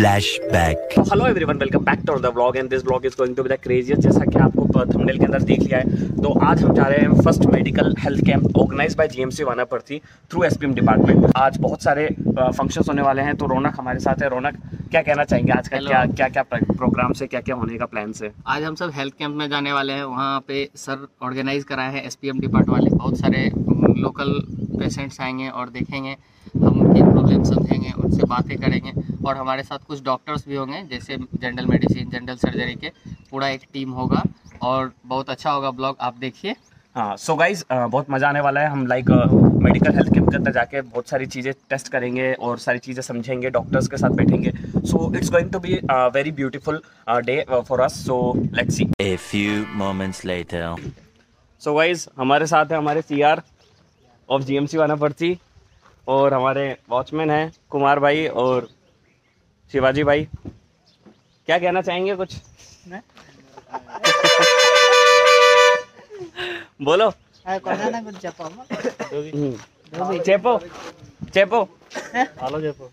Flashback. Hello everyone, welcome back to the vlog and this vlog is going to be the craziest. जैसा कि आपको thumbnail के अंदर देख लिया है, तो आज हम जा रहे हैं first medical health camp organise by GMC Wanaparthy through SPM department. आज बहुत सारे फंक्शंस होने वाले हैं, तो रौनक हमारे साथ है। रौनक, क्या कहना चाहेंगे आज का क्या प्रोग्राम से, क्या क्या होने का प्लान से? आज हम सब हेल्थ कैंप में जाने वाले हैं। वहाँ पे सर ऑर्गेनाइज कराए हैं एसपीएम डिपार्टमेंट वाले। बहुत सारे लोकल पेशेंट्स आएंगे और देखेंगे, हम उनकी प्रॉब्लम समझेंगे, उनसे बातें करेंगे और हमारे साथ कुछ डॉक्टर्स भी होंगे, जैसे जनरल मेडिसिन, जनरल सर्जरी के पूरा एक टीम होगा और बहुत अच्छा होगा ब्लॉग, आप देखिए। हाँ, सो गाइज बहुत मज़ा आने वाला है। हम मेडिकल हेल्थ कैंप के अंदर जाके बहुत सारी चीज़ें टेस्ट करेंगे और सारी चीज़ें समझेंगे, डॉक्टर्स के साथ बैठेंगे। So it's going to be very beautiful day for us. So let's see. A few moments later. So guys हमारे साथ है हमारे सीआर ऑफ जीएमसी वानापर्थी और हमारे वॉचमैन हैं कुमार भाई और शिवाजी भाई। क्या कहना चाहेंगे कुछ? बोलो ना कुछ। चेपो चेपो आलो चेपो।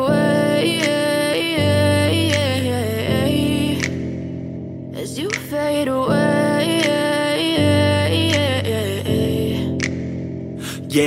away, as you fade away. Yeah,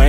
way.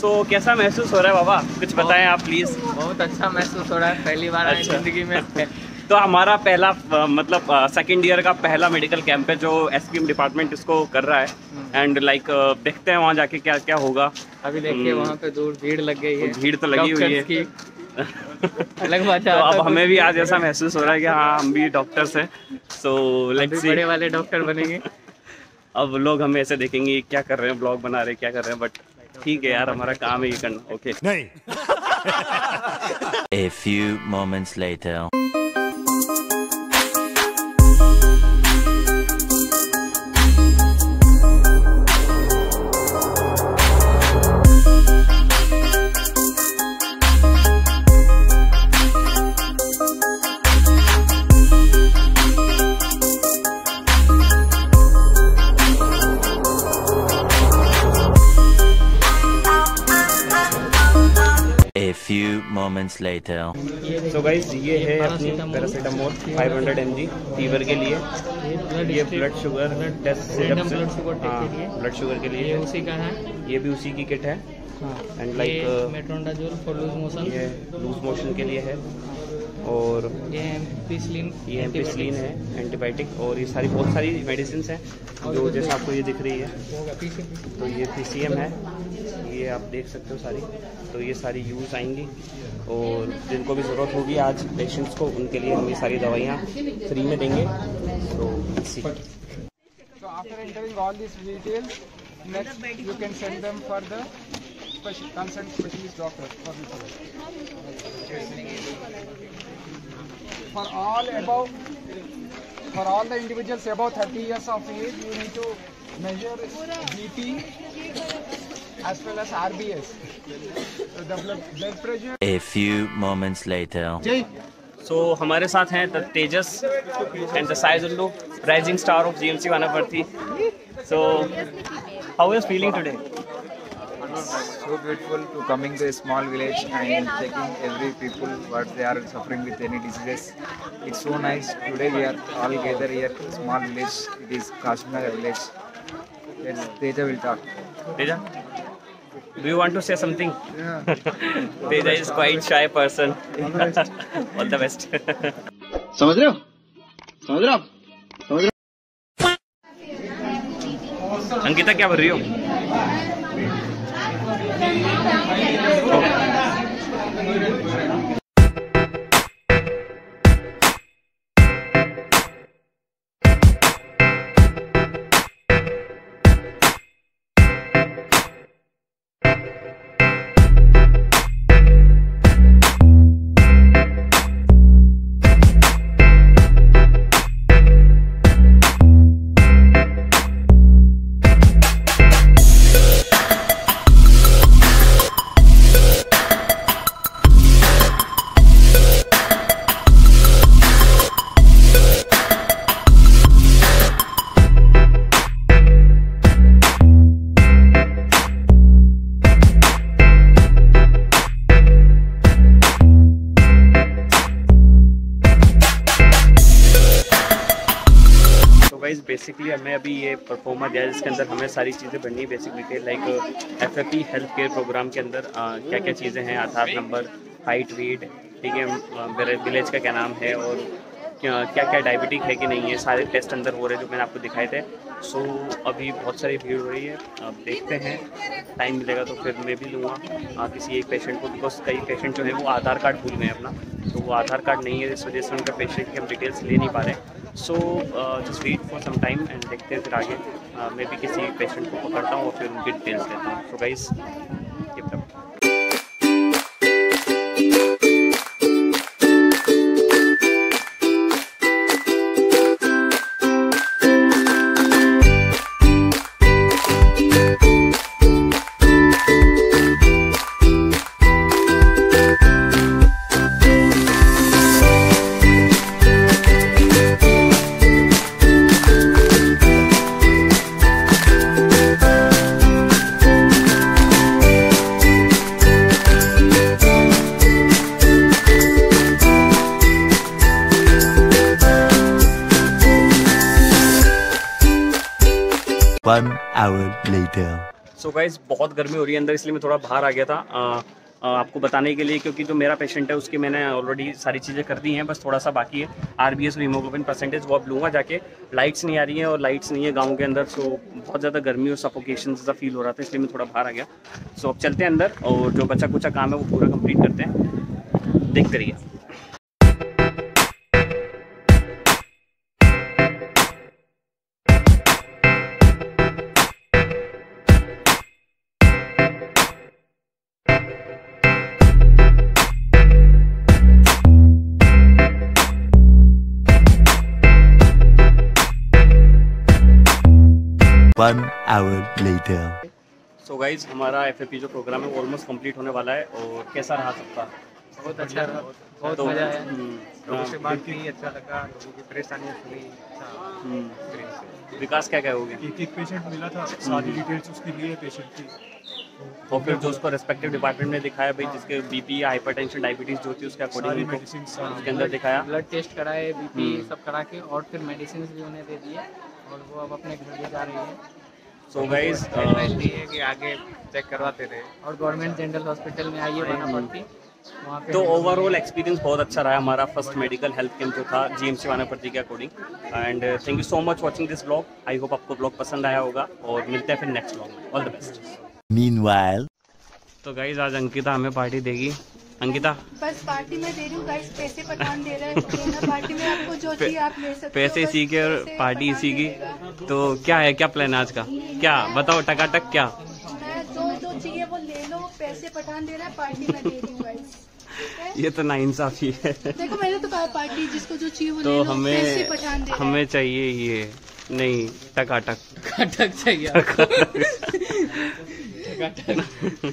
सो कैसा महसूस हो रहा है बाबा, कुछ बताएं आप प्लीज। बहुत अच्छा महसूस हो रहा है, पहली बार आए जिंदगी में। तो हमारा पहला मतलब सेकेंड ईयर का पहला मेडिकल कैंप है जो एसपीएम डिपार्टमेंट इसको कर रहा है। एंड देखते हैं वहाँ जाके क्या क्या होगा। अभी देखिए वहाँ पे दूर भीड़ लग गई है, भीड़ तो लगी हुई है की। अलग बात है। तो अब हमें भी आज ऐसा महसूस हो रहा है कि हाँ हम भी डॉक्टर्स हैं। सो लेट्स सी, बड़े वाले डॉक्टर बनेंगे। अब लोग हमें ऐसे देखेंगे क्या कर रहे हैं, ब्लॉग बना रहे हैं, क्या कर रहे हैं, बट ठीक है यार, हमारा काम है ये करना। ओके नहीं। A few moments later. Few moments later. So guys, ये है अपनी पैरासीटामोल 500 mg फीवर के लिए। ये ब्लड शुगर टेस्ट सिरप से, ब्लड शुगर के लिए ये उसी का है, ये भी उसी की किट है। And metronidazole for loose motion, ये लूज मोशन के लिए है। और ये एम्पिसिलिन है एंटीबायोटिक, और ये सारी बहुत सारी मेडिसिन हैं जो जैसे आपको ये दिख रही है। तो ये PCM है, ये आप देख सकते हो सारी। तो ये सारी यूज़ आएंगी और जिनको भी ज़रूरत होगी आज पेशेंट्स को, उनके लिए हम ये सारी दवाइयाँ फ्री में देंगे। तो after entering all this details next you can send them for the concern specialist doctor for for all the individuals above 30 years of age, you need to measure BP as well as RBS, the blood pressure. A few moments later. So हमारे साथ हैं the Tejas and the Sai Zullu, rising star of GMC Wanaparthy. So how is feeling today? So grateful to coming to a small village and checking every people what they are suffering with any diseases. It's so nice. Today we are all gathered here, small village. It is Kashmir village. Let's Teja will talk. Teja, do you want to say something? Yeah. Teja is quite shy person. All the best. समझ रहे हो? समझ रहे हो? समझ रहे हो? अंकिता क्या भर रही हो? बेसिकली हमें अभी ये परफॉर्मा दिया जिसके अंदर हमें सारी चीज़ें भरनी है basic detail, like FFP health care programme के अंदर क्या क्या चीज़ें हैं, आधार नंबर, हाइट, वेट, ठीक है, विलेज का क्या नाम है और क्या क्या डायबिटिक है कि नहीं है, सारे टेस्ट अंदर हो रहे जो मैंने आपको दिखाए थे। सो अभी बहुत सारी भीड़ हो रही है, अब देखते हैं टाइम मिलेगा तो फिर मैं भी लूँगा किसी एक पेशेंट को, बिकॉज कई पेशेंट जो है वो आधार कार्ड भूल गए हैं अपना, तो वो आधार कार्ड नहीं है इस वजह से उनका पेशेंट की हम डिटेल्स ले नहीं पा रहे। So just wait for some time and देखते हैं फिर आगे मैं भी किसी पेशेंट को पकड़ता हूँ और फिर उनकी डिटेल्स लेता हूँ। सो गाइस So guys, बहुत गर्मी हो रही है अंदर, इसलिए मैं थोड़ा बाहर आ गया था आपको बताने के लिए, क्योंकि जो मेरा पेशेंट है उसकी मैंने ऑलरेडी सारी चीज़ें कर दी हैं, बस थोड़ा सा बाकी है RBS और हीमोग्लोबिन परसेंटेज, वो अब लूँगा जाके। लाइट्स नहीं आ रही हैं और लाइट्स नहीं है गांव के अंदर, सो बहुत ज़्यादा गर्मी और सफोकेशन सा फील हो रहा था, इसलिए मैं थोड़ा बाहर आ गया। सो अब चलते हैं अंदर और जो बचा कुचा काम है वो पूरा कम्प्लीट करते हैं, देखते रहिए। One hour later. So guys, हमारा FFP जो प्रोग्राम है वो ऑलमोस्ट कंप्लीट होने वाला है, और कैसा रहा सबका? बहुत अच्छा रहा, बहुत मजा आया, लोगों से बात की, अच्छा लगा, लोगों की परेशानियाँ सुनी। विकास क्या क्या हो गया? एक एक पेशेंट मिला था, सारी डिटेल्स उसके लिए पेशेंट की, और फिर जो उसको रेस्पेक्टिव डिपार्टमेंट में दिखाया भाई, जिसके BP, हाइपरटेंशन, डायबिटीज़ जो थी उसके अकॉर्डिंग उसके अंदर दिखाया, ब्लड टेस्ट कराए, BP सब करा के, और फिर मेडिसिन भी उन्हें दे दिए और वो अब अपने घर ले जा रही है। सो गाइस एडवाइस दी है कि आगे चेक करवाते रहे, और गवर्नमेंट जनरल हॉस्पिटल में आइए वनापर्थी, तो ओवरऑल एक्सपीरियंस बहुत अच्छा रहा हमारा फर्स्ट मेडिकल हेल्थ कैंप जो था जीएमसी वानापर्थी के according. And thank you so much watching this blog. I hope आपको ब्लॉग पसंद आया होगा और मिलते हैं फिर नेक्स्ट ब्लॉग में। All the best. मीनवाइल तो गाइज आज अंकिता हमें पार्टी देगी। अंकिता बस पार्टी में दे रही हूँ गाइस, पैसे पठान दे रहा है तो पार्टी में आपको जो चाहिए आप ले सकते हो, पैसे इसी के और पार्टी इसी की। तो क्या है, क्या प्लान आज का, क्या बताओ टकाटक क्या? मैं जो चाहिए वो ले लो, पैसे पठान दे रहा है, पार्टी में दे रही हूँ गाइस। ये तो नाइंसाफी है। देखो मैंने तो कहा पार्टी जिसको जो चाहिए वो ले लो, पैसे पठान दे रहा है। हमें चाहिए ये नहीं टकाटक, टकाटक चाहिए।